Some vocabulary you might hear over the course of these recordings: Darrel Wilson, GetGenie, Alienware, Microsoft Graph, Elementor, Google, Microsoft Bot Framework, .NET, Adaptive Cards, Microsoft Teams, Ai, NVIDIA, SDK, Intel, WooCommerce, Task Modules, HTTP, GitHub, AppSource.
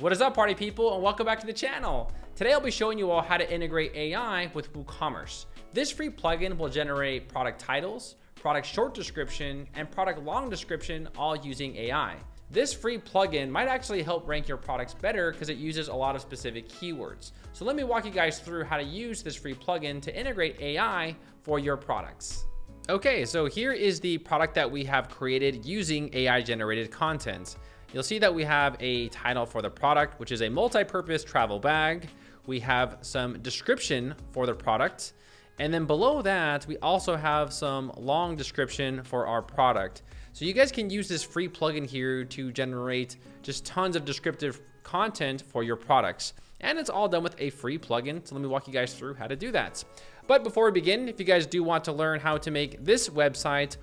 What is up, party people, and welcome back to the channel. Today I'll be showing you all how to integrate AI with WooCommerce. This free plugin will generate product titles, product short description, and product long description, all using AI. This free plugin might actually help rank your products better because it uses a lot of specific keywords. So let me walk you guys through how to use this free plugin to integrate AI for your products. Okay, so here is the product that we have created using AI-generated content. You'll see that we have a title for the product, which is a multi-purpose travel bag. We have some description for the product. And then below that, we also have some long description for our product. So you guys can use this free plugin here to generate just tons of descriptive content for your products. And it's all done with a free plugin. So let me walk you guys through how to do that. But before we begin, if you guys do want to learn how to make this website,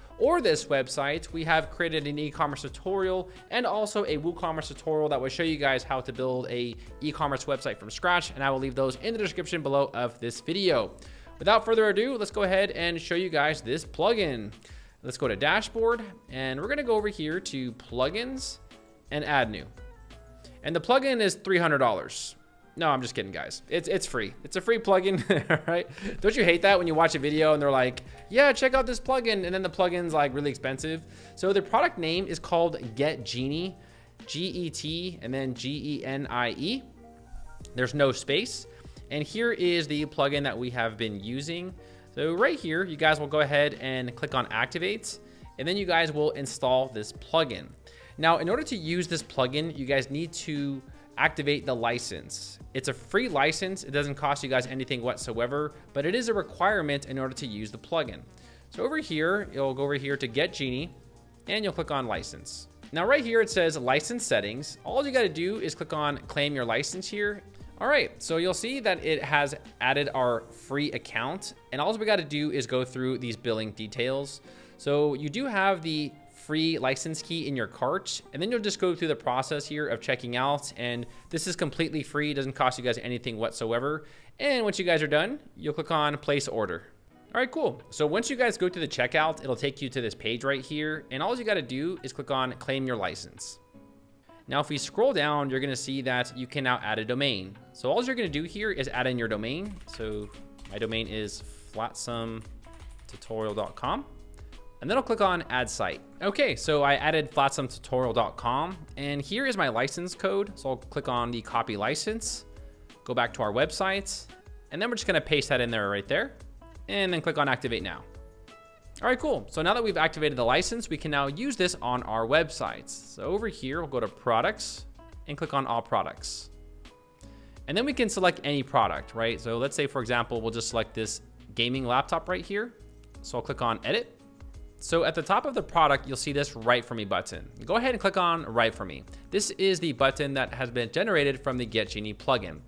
we have created an e-commerce tutorial and also a WooCommerce tutorial that will show you guys how to build a e-commerce website from scratch. And I will leave those in the description below of this video. Without further ado, let's go ahead and show you guys this plugin. Let's go to dashboard, and we're gonna go over here to plugins and add new. And the plugin is $300. No, I'm just kidding, guys. It's free. It's a free plugin, right? Don't you hate that when you watch a video and they're like, yeah, check out this plugin, and then the plugin's like really expensive. So the product name is called GetGenie, G-E-T, and then G-E-N-I-E. There's no space. And here is the plugin that we have been using. So right here, you guys will go ahead and click on activate, and then you guys will install this plugin. Now, in order to use this plugin, you guys need to activate the license. It's a free license. It doesn't cost you guys anything whatsoever, but it is a requirement in order to use the plugin. So over here, you'll go over here to GetGenie, and you'll click on license. Now right here, it says license settings. All you gotta do is click on claim your license here. All right, so you'll see that it has added our free account, and all we got to do is go through these billing details. So you do have the free license key in your cart, and then you'll just go through the process here of checking out, and this is completely free. It doesn't cost you guys anything whatsoever. And once you guys are done, you'll click on place order. All right, cool. So once you guys go to the checkout, it'll take you to this page right here, and all you got to do is click on claim your license. Now, if we scroll down, you're gonna see that you can now add a domain. So all you're gonna do here is add in your domain. So my domain is flatsometutorial.com, and then I'll click on add site. Okay, so I added flatsometutorial.com, and here is my license code. So I'll click on the copy license, go back to our website, and then we're just gonna paste that in there right there, and then click on activate now. All right, cool. So now that we've activated the license, we can now use this on our websites. So over here, we'll go to products and click on all products. And then we can select any product, right? So let's say, for example, we'll just select this gaming laptop right here. So I'll click on edit. So at the top of the product, you'll see this Write For Me button. Go ahead and click on Write For Me. This is the button that has been generated from the GetGenie plugin.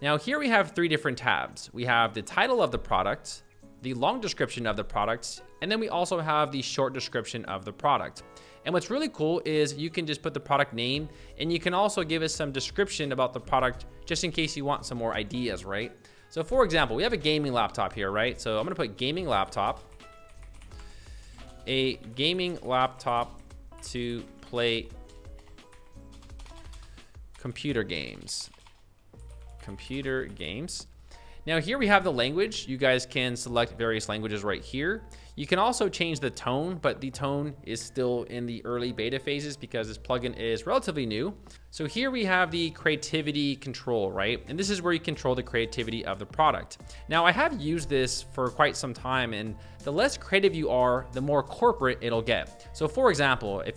Now here we have three different tabs. We have the title of the product, the long description of the product, and then we also have the short description of the product. And what's really cool is you can just put the product name, and you can also give us some description about the product just in case you want some more ideas, right? So for example, we have a gaming laptop here, right? So I'm gonna put gaming laptop, a gaming laptop to play computer games. Now here we have the language. You guys can select various languages right here. You can also change the tone, but the tone is still in the early beta phases because this plugin is relatively new. So here we have the creativity control, right? And this is where you control the creativity of the product. Now I have used this for quite some time, and the less creative you are, the more corporate it'll get. So for example, if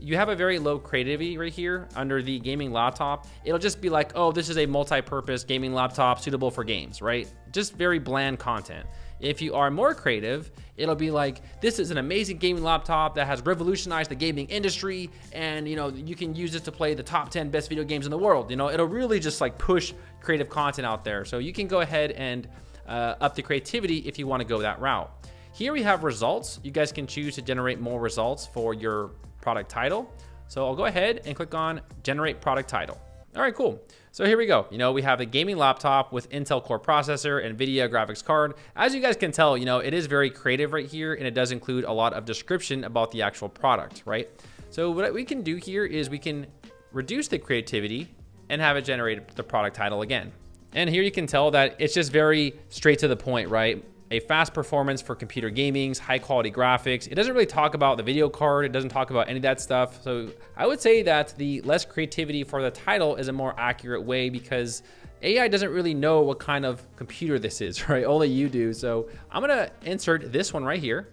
you have a very low creativity right here under the gaming laptop, it'll just be like, oh, this is a multi-purpose gaming laptop suitable for games, right? Just very bland content. If you are more creative, it'll be like, this is an amazing gaming laptop that has revolutionized the gaming industry, and you know, you can use it to play the top 10 best video games in the world. You know, it'll really just like push creative content out there. So you can go ahead and up the creativity if you want to go that route. Here we have results. You guys can choose to generate more results for your product title. So I'll go ahead and click on generate product title. All right, cool. So here we go. You know, we have a gaming laptop with Intel Core processor and NVIDIA graphics card. As you guys can tell, you know, it is very creative right here, and it does include a lot of description about the actual product, right? So what we can do here is we can reduce the creativity and have it generate the product title again. And here you can tell that it's just very straight to the point, right? A fast performance for computer gaming's high quality graphics. It doesn't really talk about the video card. It doesn't talk about any of that stuff. So I would say that the less creativity for the title is a more accurate way, because AI doesn't really know what kind of computer this is, right? Only you do. So I'm gonna insert this one right here.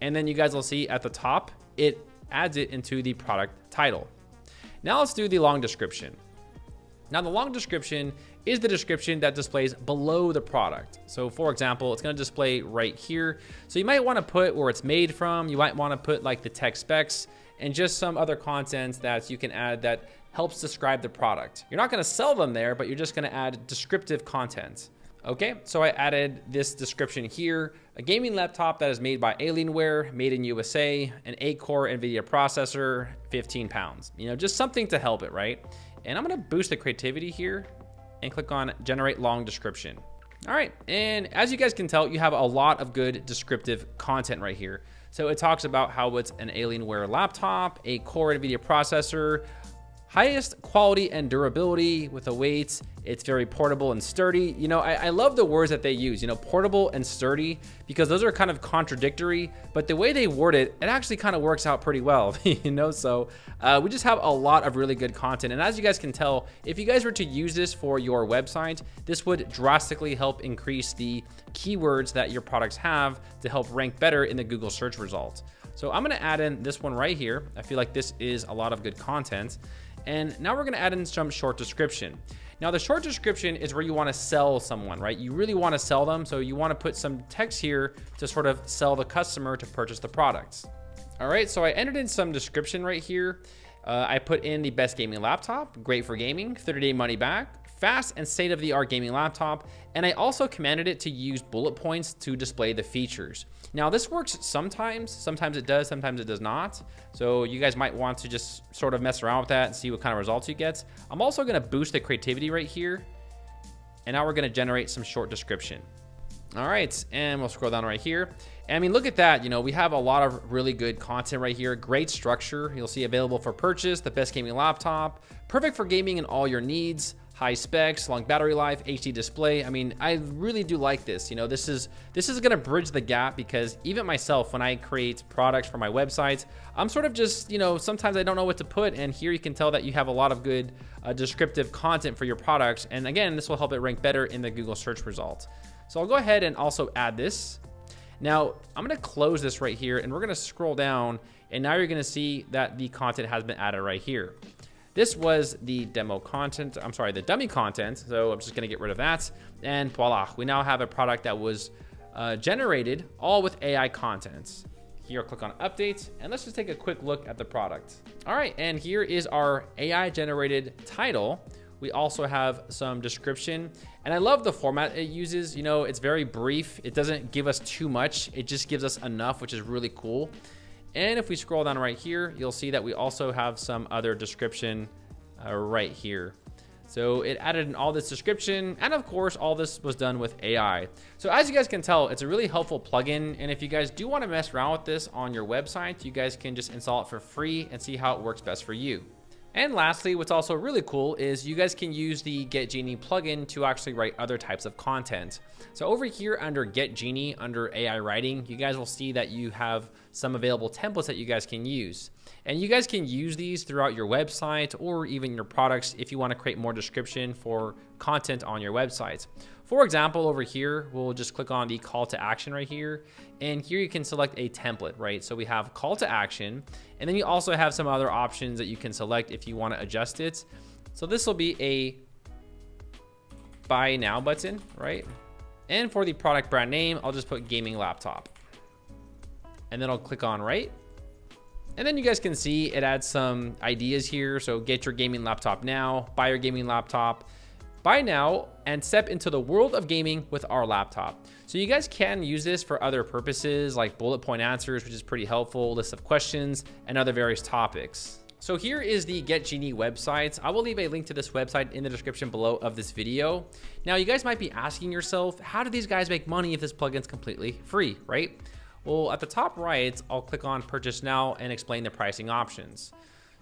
And then you guys will see at the top, it adds it into the product title. Now let's do the long description. Now the long description is the description that displays below the product. So for example, it's gonna display right here. So you might wanna put where it's made from, you might wanna put like the tech specs and just some other contents that you can add that helps describe the product. You're not gonna sell them there, but you're just gonna add descriptive content. Okay, so I added this description here. A gaming laptop that is made by Alienware, made in USA, an 8-core NVIDIA processor, 15 pounds. You know, just something to help it, right? And I'm gonna boost the creativity here and click on generate long description. All right, and as you guys can tell, you have a lot of good descriptive content right here. So it talks about how it's an Alienware laptop, 8-core NVIDIA processor, highest quality and durability with the weights. It's very portable and sturdy. You know, I love the words that they use, you know, portable and sturdy, because those are kind of contradictory, but the way they word it, it actually kind of works out pretty well, you know? So we just have a lot of really good content. And as you guys can tell, if you guys were to use this for your website, this would drastically help increase the keywords that your products have to help rank better in the Google search results. So I'm gonna add in this one right here. I feel like this is a lot of good content. And now we're gonna add in some short description. Now the short description is where you wanna sell someone, right? You really wanna sell them. So you wanna put some text here to sort of sell the customer to purchase the products. All right, so I entered in some description right here. I put in the best gaming laptop, great for gaming, 30-day money back, fast and state-of-the-art gaming laptop. And I also commanded it to use bullet points to display the features. Now this works sometimes it does, sometimes it does not. So you guys might want to just sort of mess around with that and see what kind of results you get. I'm also gonna boost the creativity right here. And now we're gonna generate some short description. All right, and we'll scroll down right here. And I mean, look at that, you know, we have a lot of really good content right here. Great structure, you'll see available for purchase, the best gaming laptop, perfect for gaming and all your needs. High specs, long battery life, HD display. I mean, I really do like this. You know, this is gonna bridge the gap, because even myself, when I create products for my websites, I'm sort of just, you know, sometimes I don't know what to put. And here you can tell that you have a lot of good descriptive content for your products. And again, this will help it rank better in the Google search results. So I'll go ahead and also add this. Now I'm gonna close this right here and we're gonna scroll down. And now you're gonna see that the content has been added right here. This was the demo content, I'm sorry, the dummy content. So I'm just gonna get rid of that. And voila, we now have a product that was generated all with AI content. Here, click on update, and let's just take a quick look at the product. All right, and here is our AI generated title. We also have some description, and I love the format it uses. You know, it's very brief. It doesn't give us too much. It just gives us enough, which is really cool. And if we scroll down right here, you'll see that we also have some other description right here. So it added in all this description, and of course, all this was done with AI. So as you guys can tell, it's a really helpful plugin. And if you guys do wanna mess around with this on your website, you guys can just install it for free and see how it works best for you. And lastly, what's also really cool is you guys can use the GetGenie plugin to actually write other types of content. So over here under GetGenie, under AI writing, you guys will see that you have some available templates that you guys can use. And you guys can use these throughout your website or even your products if you want to create more description for content on your website. For example, over here, we'll just click on the call to action right here. And here you can select a template, right? So we have call to action, and then you also have some other options that you can select if you want to adjust it. So this will be a buy now button, right? And for the product brand name, I'll just put gaming laptop. And then I'll click on right. And then you guys can see it adds some ideas here. So get your gaming laptop now, buy your gaming laptop, buy now, and step into the world of gaming with our laptop. So you guys can use this for other purposes like bullet point answers, which is pretty helpful, list of questions, and other various topics. So here is the GetGenie website. I will leave a link to this website in the description below of this video. Now you guys might be asking yourself, how do these guys make money if this plugin's completely free, right? Well, at the top right, I'll click on purchase now and explain the pricing options.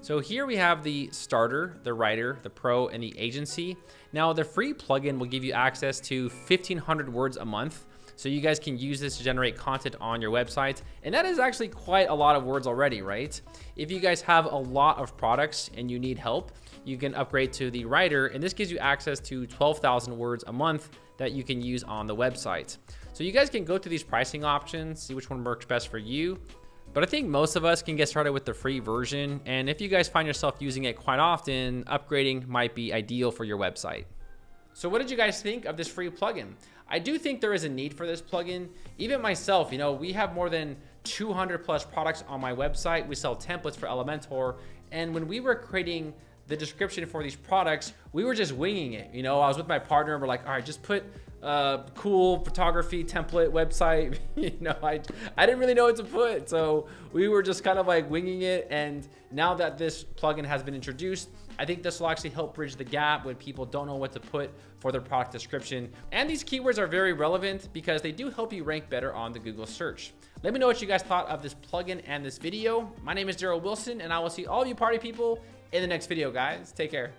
So here we have the starter, the writer, the pro, and the agency. Now the free plugin will give you access to 1,500 words a month. So you guys can use this to generate content on your website. And that is actually quite a lot of words already, right? If you guys have a lot of products and you need help, you can upgrade to the writer, and this gives you access to 12,000 words a month that you can use on the website. So you guys can go through these pricing options, see which one works best for you. But I think most of us can get started with the free version. And if you guys find yourself using it quite often, upgrading might be ideal for your website. So what did you guys think of this free plugin? I do think there is a need for this plugin. Even myself, you know, we have more than 200 plus products on my website. We sell templates for Elementor. And when we were creating the description for these products, we were just winging it. You know, I was with my partner and we're like, all right, just put cool photography template website. You know, I didn't really know what to put. So we were just kind of like winging it. And now that this plugin has been introduced, I think this will actually help bridge the gap when people don't know what to put for their product description. And these keywords are very relevant because they do help you rank better on the Google search. Let me know what you guys thought of this plugin and this video. My name is Darrel Wilson, and I will see all of you party people in the next video, guys. Take care.